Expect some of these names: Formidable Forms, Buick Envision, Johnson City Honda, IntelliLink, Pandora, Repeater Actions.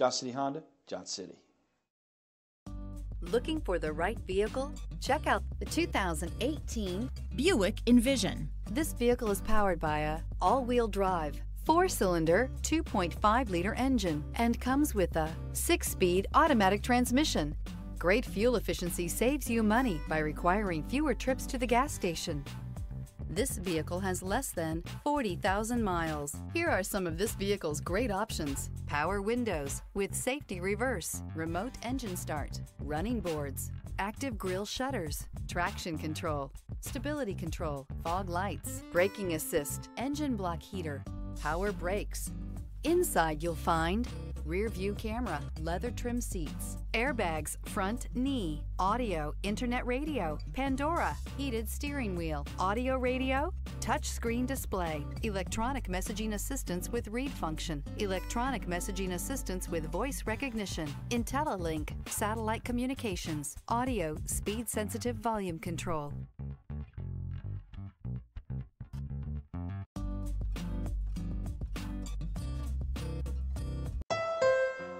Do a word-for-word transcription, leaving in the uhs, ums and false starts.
Johnson City Honda, Johnson City. Looking for the right vehicle? Check out the two thousand eighteen Buick Envision. This vehicle is powered by a all-wheel drive, four-cylinder, two point five liter engine and comes with a six-speed automatic transmission. Great fuel efficiency saves you money by requiring fewer trips to the gas station. This vehicle has less than forty thousand miles. Here are some of this vehicle's great options: power windows with safety reverse, remote engine start, running boards, active grille shutters, traction control, stability control, fog lights, braking assist, engine block heater, power brakes. Inside you'll find rear view camera, leather trim seats, airbags, front knee, audio, internet radio, Pandora, heated steering wheel, audio radio, touchscreen display, electronic messaging assistance with read function, electronic messaging assistance with voice recognition, IntelliLink, satellite communications, audio, speed sensitive volume control.